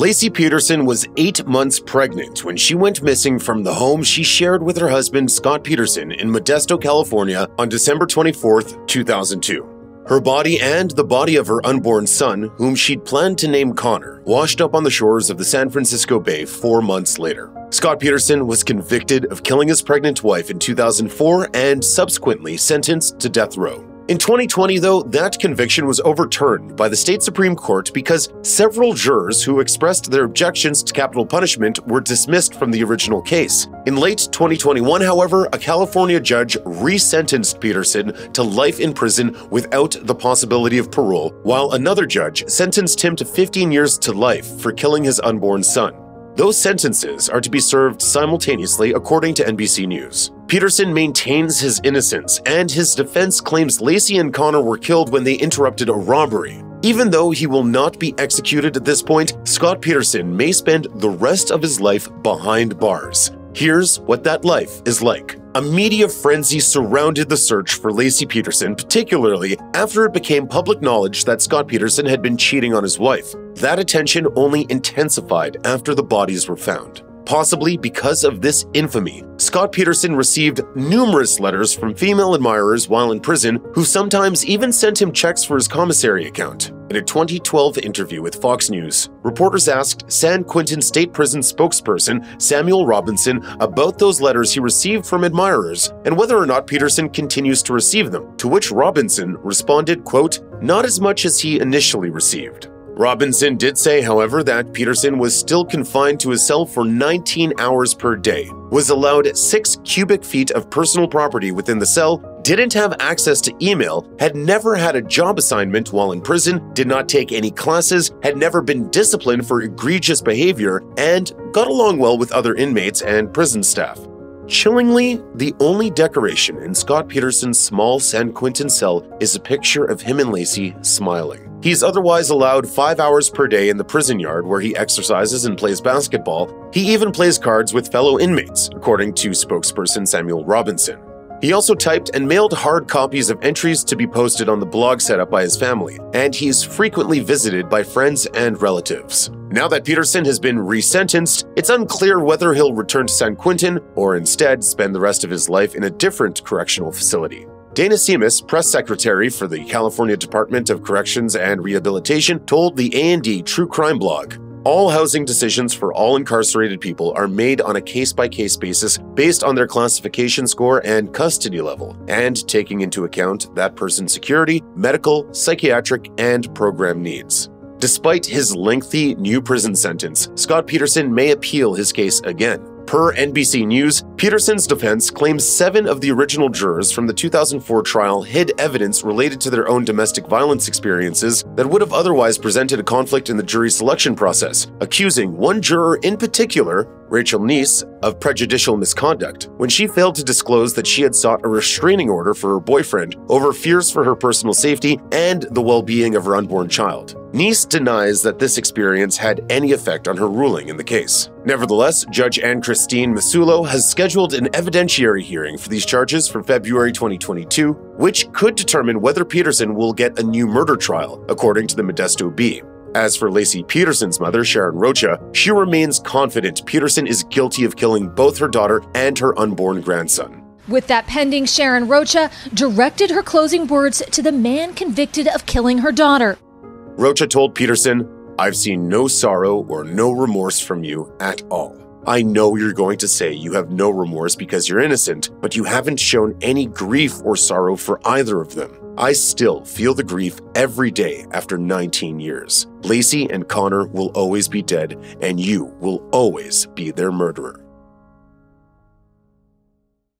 Laci Peterson was 8 months pregnant when she went missing from the home she shared with her husband Scott Peterson in Modesto, California on December 24, 2002. Her body and the body of her unborn son, whom she'd planned to name Connor, washed up on the shores of the San Francisco Bay 4 months later. Scott Peterson was convicted of killing his pregnant wife in 2004 and subsequently sentenced to death row. In 2020, though, that conviction was overturned by the state Supreme Court because several jurors who expressed their objections to capital punishment were dismissed from the original case. In late 2021, however, a California judge resentenced Peterson to life in prison without the possibility of parole, while another judge sentenced him to 15 years to life for killing his unborn son. Those sentences are to be served simultaneously, according to NBC News. Peterson maintains his innocence, and his defense claims Laci and Connor were killed when they interrupted a robbery. Even though he will not be executed at this point, Scott Peterson may spend the rest of his life behind bars. Here's what that life is like. A media frenzy surrounded the search for Laci Peterson, particularly after it became public knowledge that Scott Peterson had been cheating on his wife. That attention only intensified after the bodies were found. Possibly because of this infamy, Scott Peterson received numerous letters from female admirers while in prison, who sometimes even sent him checks for his commissary account. In a 2012 interview with Fox News, reporters asked San Quentin State Prison spokesperson Samuel Robinson about those letters he received from admirers and whether or not Peterson continues to receive them, to which Robinson responded, quote, "Not as much as he initially received." Robinson did say, however, that Peterson was still confined to his cell for 19 hours per day, was allowed 6 cubic feet of personal property within the cell, didn't have access to email, had never had a job assignment while in prison, did not take any classes, had never been disciplined for egregious behavior, and got along well with other inmates and prison staff. Chillingly, the only decoration in Scott Peterson's small San Quentin cell is a picture of him and Laci smiling. He's otherwise allowed 5 hours per day in the prison yard, where he exercises and plays basketball. He even plays cards with fellow inmates, according to spokesperson Samuel Robinson. He also typed and mailed hard copies of entries to be posted on the blog set up by his family, and he's frequently visited by friends and relatives. Now that Peterson has been resentenced, it's unclear whether he'll return to San Quentin or instead spend the rest of his life in a different correctional facility. Dana Simas, press secretary for the California Department of Corrections and Rehabilitation, told the A&D True Crime blog, "All housing decisions for all incarcerated people are made on a case-by-case basis based on their classification score and custody level, and taking into account that person's security, medical, psychiatric, and program needs." Despite his lengthy new prison sentence, Scott Peterson may appeal his case again. Per NBC News, Peterson's defense claims 7 of the original jurors from the 2004 trial hid evidence related to their own domestic violence experiences that would have otherwise presented a conflict in the jury selection process, accusing one juror in particular, Rachel Nice, of prejudicial misconduct when she failed to disclose that she had sought a restraining order for her boyfriend over fears for her personal safety and the well-being of her unborn child. Nice denies that this experience had any effect on her ruling in the case. Nevertheless, Judge Anne Christine Masullo has scheduled an evidentiary hearing for these charges for February 2022, which could determine whether Peterson will get a new murder trial, according to the Modesto Bee. As for Laci Peterson's mother, Sharon Rocha, she remains confident Peterson is guilty of killing both her daughter and her unborn grandson. With that pending, Sharon Rocha directed her closing words to the man convicted of killing her daughter. Rocha told Peterson, "I've seen no sorrow or no remorse from you at all. I know you're going to say you have no remorse because you're innocent, but you haven't shown any grief or sorrow for either of them. I still feel the grief every day after 19 years. Laci and Connor will always be dead, and you will always be their murderer."